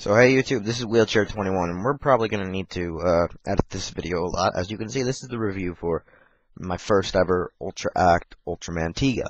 So hey YouTube, this is Wheelchair21, and we're probably going to need to edit this video a lot. As you can see, this is the review for my first ever Ultra Act Ultraman Tiga.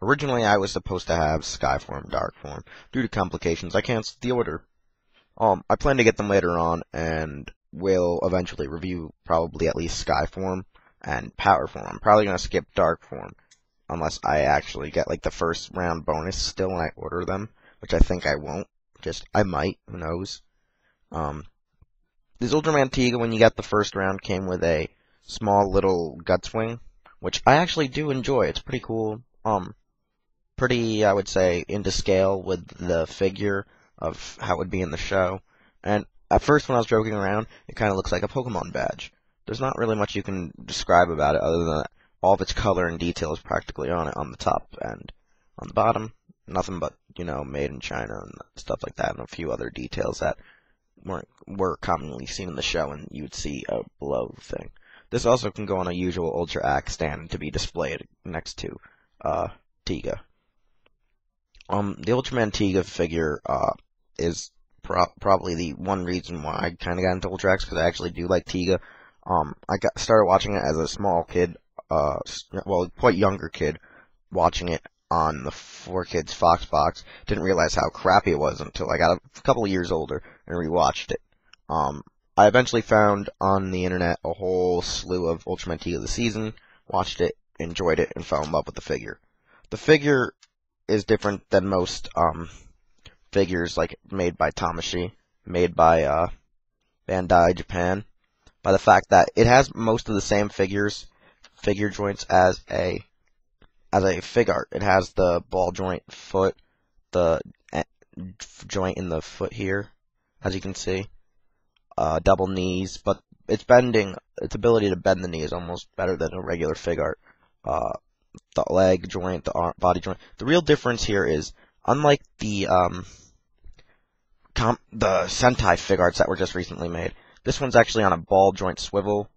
Originally, I was supposed to have Sky Form, Dark Form. Due to complications, I canceled the order. I plan to get them later on, and will eventually review probably at least Sky Form and Power Form. I'm probably going to skip Dark Form, unless I actually get like the first round bonus still when I order them, which I think I won't. I might, who knows. This Ultraman Tiga, when you got the first round, came with a small little GUTS Wing, which I actually do enjoy. It's pretty cool. Pretty, I would say, into scale with the figure of how it would be in the show. And at first, when I was joking around, it kind of looks like a Pokemon badge. There's not really much you can describe about it other than that all of its color and detail is practically on it on the top and on the bottom. Nothing but, you know, made in China and stuff like that, and a few other details that were commonly seen in the show, and you'd see a below thing. This also can go on a usual Ultra Act stand to be displayed next to Tiga. The Ultraman Tiga figure is probably the one reason why I kind of got into Ultra Acts, because I actually do like Tiga. I started watching it as a small kid, well, quite younger kid, watching it on the 4Kids Foxbox. Didn't realize how crappy it was until I got a couple of years older and rewatched it. I eventually found on the internet a whole slew of Ultraman Tiga of the season, watched it, enjoyed it, and fell in love with the figure. The figure is different than most figures like made by Tamashii, made by Bandai Japan, by the fact that it has most of the same figure joints as a FigArt. It has the ball joint foot, the joint in the foot here, as you can see, double knees, but it's bending, its ability to bend the knee is almost better than a regular FigArt. The leg joint, the arm, body joint. The real difference here is, unlike the Sentai Figuarts that were just recently made, this one's actually on a ball joint swivel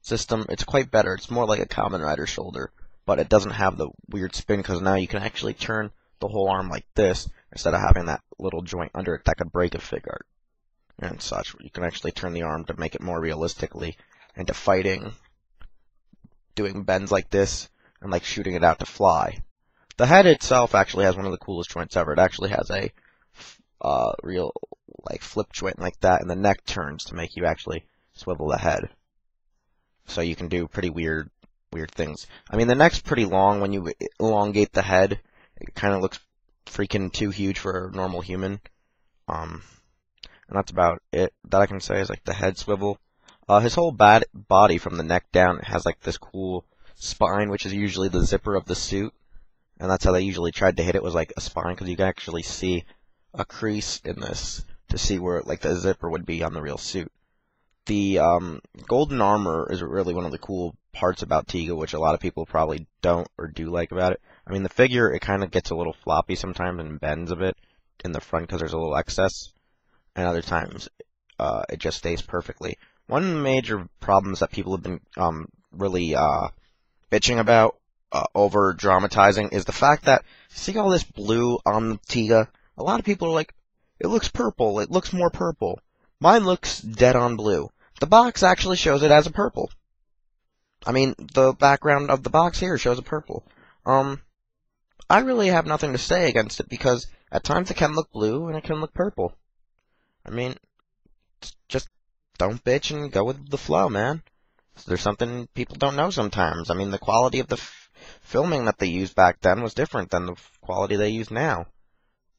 system. It's quite better. It's more like a Kamen Rider shoulder, but it doesn't have the weird spin, because now you can actually turn the whole arm like this instead of having that little joint under it that could break a FigArt and such. You can actually turn the arm to make it more realistically into fighting, doing bends like this, and like shooting it out to fly. The head itself actually has one of the coolest joints ever. It actually has a real like flip joint like that, and the neck turns to make you actually swivel the head. So you can do pretty weird things. I mean, the neck's pretty long. When you elongate the head, it kind of looks freaking too huge for a normal human. And that's about it that I can say is like the head swivel. His whole body from the neck down has like this cool spine, which is usually the zipper of the suit, and that's how they usually tried to hit it, was like a spine, because you can actually see a crease in this to see where like the zipper would be on the real suit. The golden armor is really one of the cool parts about Tiga, which a lot of people probably don't or do like about it. I mean, the figure, it kind of gets a little floppy sometimes and bends a bit in the front because there's a little excess, and other times it just stays perfectly. One major problem that people have been really bitching about, over dramatizing, is the fact that, see all this blue on the Tiga? A lot of people are like, it looks purple, it looks more purple. Mine looks dead on blue. The box actually shows it as a purple. I mean, the background of the box here shows a purple. I really have nothing to say against it, because at times it can look blue and it can look purple. I mean, just don't bitch and go with the flow, man. There's something people don't know sometimes. I mean, the quality of the filming that they used back then was different than the quality they use now.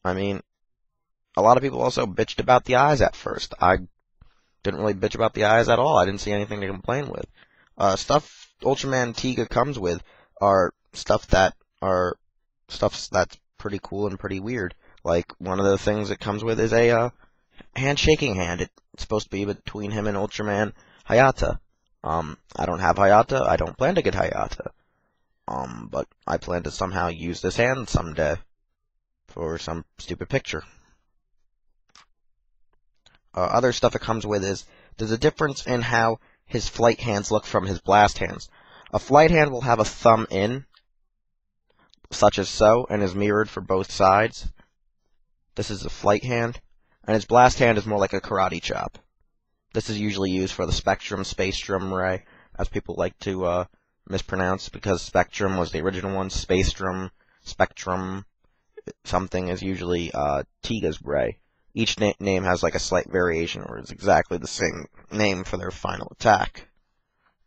I mean, a lot of people also bitched about the eyes at first. I didn't really bitch about the eyes at all. I didn't see anything to complain with. Stuff Ultraman Tiga comes with are stuff that's pretty cool and pretty weird. Like, one of the things it comes with is a handshaking hand. It's supposed to be between him and Ultraman Hayata. I don't have Hayata. I don't plan to get Hayata. But I plan to somehow use this hand someday for some stupid picture. Other stuff it comes with is, there's a difference in how his flight hands look from his blast hands. A flight hand will have a thumb in, such as so, and is mirrored for both sides. This is a flight hand. and his blast hand is more like a karate chop. This is usually used for the Spacium Ray, as people like to mispronounce, because Spectrum was the original one. Spacium, Spectrum, something is usually Tiga's Ray. Each name has like a slight variation, or it's exactly the same name for their final attack.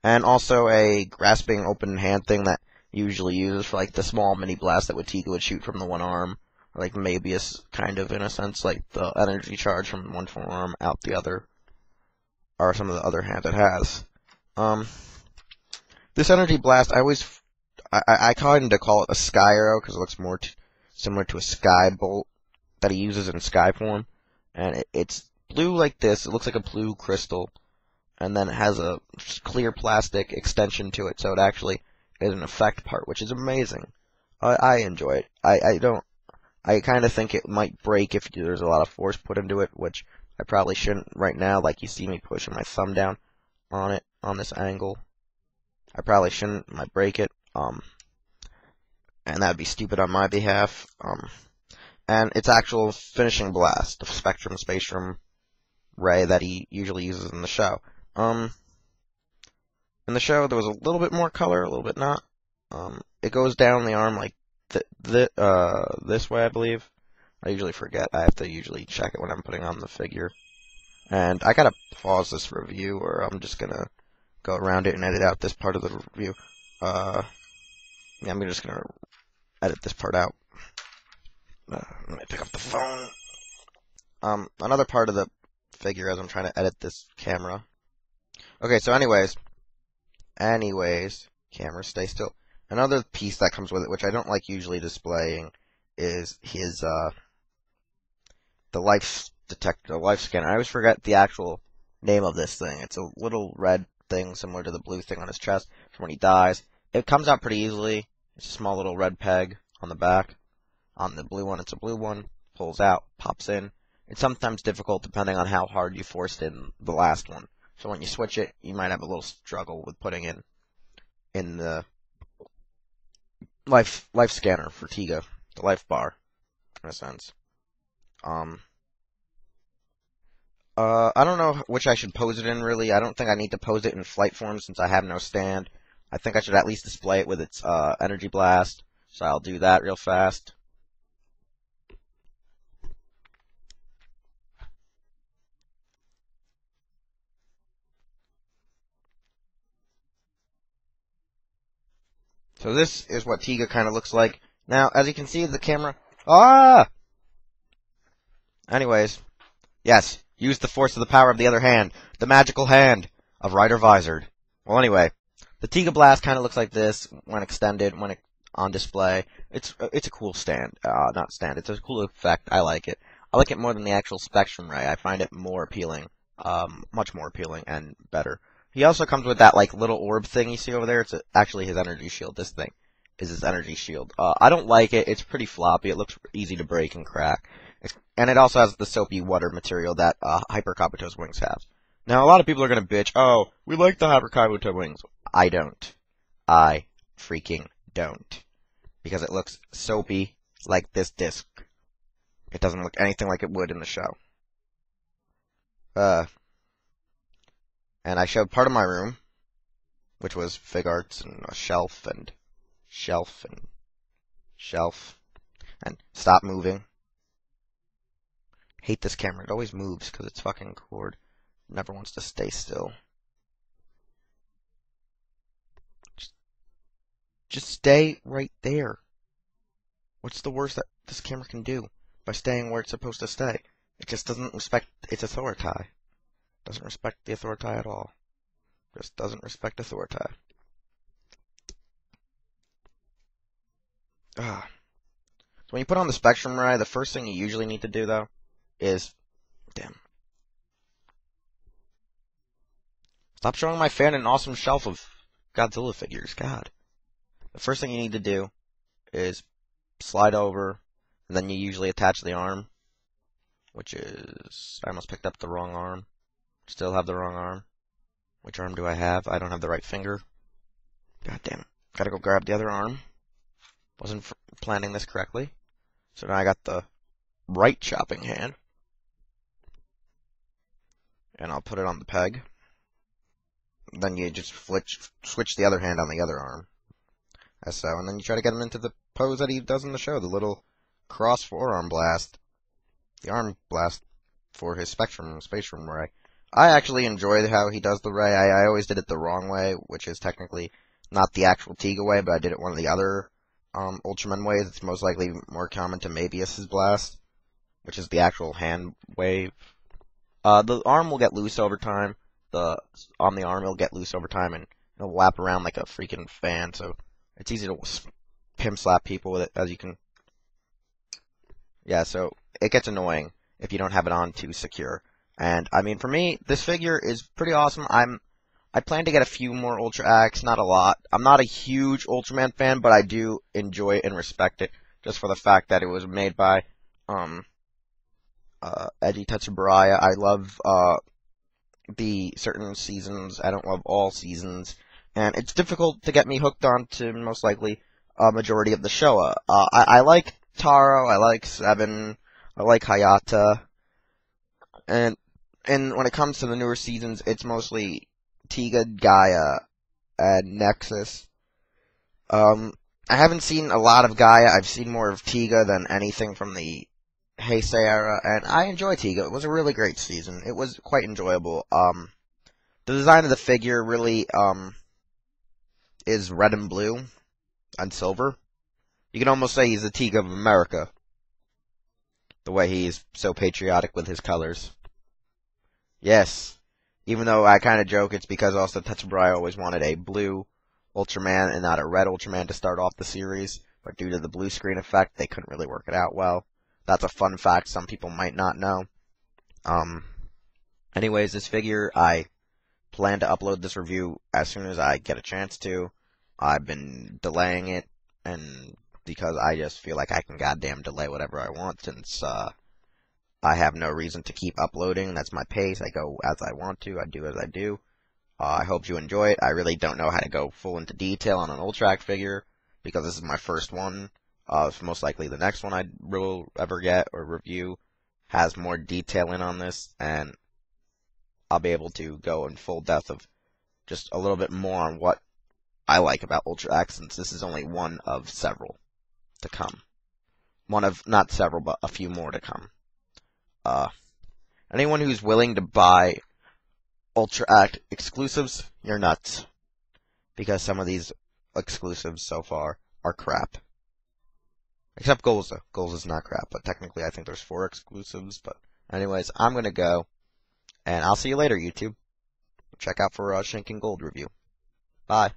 And also a grasping open hand thing that usually uses for like the small mini blast that Tiga would shoot from the one arm, or like Mabius, kind of, in a sense, like the energy charge from one forearm out the other, or some of the other hand it has. This energy blast, I kind of call it a sky arrow, because it looks more similar to a sky bolt that he uses in Sky Form, and it's blue like this. It looks like a blue crystal, and then it has a clear plastic extension to it, so it actually is an effect part, which is amazing. I enjoy it. I kind of think it might break if there's a lot of force put into it, which I probably shouldn't right now. Like, you see me pushing my thumb down on it, on this angle. I probably shouldn't, might break it, and that would be stupid on my behalf, and its actual finishing blast, the Spacium Ray that he usually uses in the show. In the show, there was a little bit more color, a little bit not. It goes down the arm like this way, I believe. I usually forget, I have to usually check it when I'm putting on the figure. And I gotta pause this review, or I'm just gonna go around it and edit out this part of the review. Yeah, I'm just gonna edit this part out. Let me pick up the phone. Another part of the figure as I'm trying to edit this camera. Okay, so anyways, camera, stay still. Another piece that comes with it, which I don't like usually displaying, is his, the life detector, the life scanner. I always forget the actual name of this thing. It's a little red thing similar to the blue thing on his chest from when he dies. It comes out pretty easily. It's a small little red peg on the back. On the blue one, it's a blue one. Pulls out, pops in. It's sometimes difficult depending on how hard you forced in the last one. So when you switch it, you might have a little struggle with putting in the life scanner for Tiga, the life bar, in a sense. I don't know which I should pose it in, really. I don't think I need to pose it in flight form since I have no stand. I think I should at least display it with its energy blast, so I'll do that real fast. So this is what Tiga kind of looks like. Now, as you can see, the camera... Anyways, yes, use the force of the power of the other hand, the magical hand of Rider Vizard. Well, anyway, the Tiga blast kind of looks like this when extended, when on display. It's a cool stand, not stand. It's a cool effect. I like it. I like it more than the actual Spacium Ray. I find it more appealing, much more appealing and better. He also comes with that, like, little orb thing you see over there. It's actually his energy shield. This thing is his energy shield. I don't like it. It's pretty floppy. It looks easy to break and crack. And it also has the soapy water material that Hyper Kabuto's wings have. Now, a lot of people are going to bitch, oh, we like the Hyper Kabuto wings. I don't. I freaking don't. Because it looks soapy like this disc. It doesn't look anything like it would in the show. And I showed part of my room, which was FigArts and a shelf and shelf and shelf. And stop moving. Hate this camera. It always moves because it's fucking cord. Never wants to stay still. Just stay right there. What's the worst that this camera can do by staying where it's supposed to stay? It just doesn't respect its authority. Doesn't respect the authority at all. Just doesn't respect authority. So when you put on the Spacium Ray, the first thing you usually need to do, though, is... Damn. Stop showing my fan an awesome shelf of Godzilla figures. God. The first thing you need to do is slide over, and then you usually attach the arm, which is... I almost picked up the wrong arm. Still have the wrong arm. Which arm do I have? I don't have the right finger. God damn it. Gotta go grab the other arm. Wasn't planning this correctly. So now I got the right chopping hand. and I'll put it on the peg. Then you just switch the other hand on the other arm. As so, and then you try to get him into the pose that he does in the show, the little cross forearm blast, the arm blast for his Spacium Ray. I actually enjoy how he does the Ray. I always did it the wrong way, which is technically not the actual Tiga way, but I did it one of the other Ultraman ways. It's most likely more common to Mabius's blast, which is the actual hand wave. The arm will get loose over time. On the arm, it'll get loose over time, and it'll lap around like a freaking fan, so it's easy to pimp slap people with it, as you can. Yeah, so it gets annoying if you don't have it on too secure. And, I mean, for me, this figure is pretty awesome. I plan to get a few more Ultra Acts, not a lot. I'm not a huge Ultraman fan, but I do enjoy it and respect it, just for the fact that it was made by, Eiji Tsuburaya. I love, the certain seasons. I don't love all seasons. And it's difficult to get me hooked on to, most likely, a majority of the Showa. I like Taro, I like Seven, I like Hayata. And when it comes to the newer seasons, it's mostly Tiga, Gaia, and Nexus. I haven't seen a lot of Gaia. I've seen more of Tiga than anything from the Heisei era, and I enjoy Tiga. It was a really great season. It was quite enjoyable. The design of the figure really is red and blue and silver. You can almost say he's the Tiga of America, the way he is so patriotic with his colors. Yes, even though I kind of joke, it's because also Tsuburaya always wanted a blue Ultraman and not a red Ultraman to start off the series, but due to the blue screen effect, they couldn't really work it out well. That's a fun fact some people might not know. Anyways, this figure, I plan to upload this review as soon as I get a chance to. I've been delaying it, and because I just feel like I can goddamn delay whatever I want, since I have no reason to keep uploading. That's my pace. I go as I want to. I do as I do. I hope you enjoy it. I really don't know how to go full into detail on an Ultra Act figure, because this is my first one. It's most likely the next one I will ever get or review has more detail in on this, and I'll be able to go in full depth of just a little bit more on what I like about Ultra Act, since this is only one of several to come. One of, not several, but a few more to come. Anyone who's willing to buy Ultra Act exclusives, you're nuts. Because some of these exclusives so far are crap. Except Golza. Golza's not crap, but technically I think there's 4 exclusives, but anyways, I'm gonna go, and I'll see you later, YouTube. Check out for Shinkin' Gold review. Bye.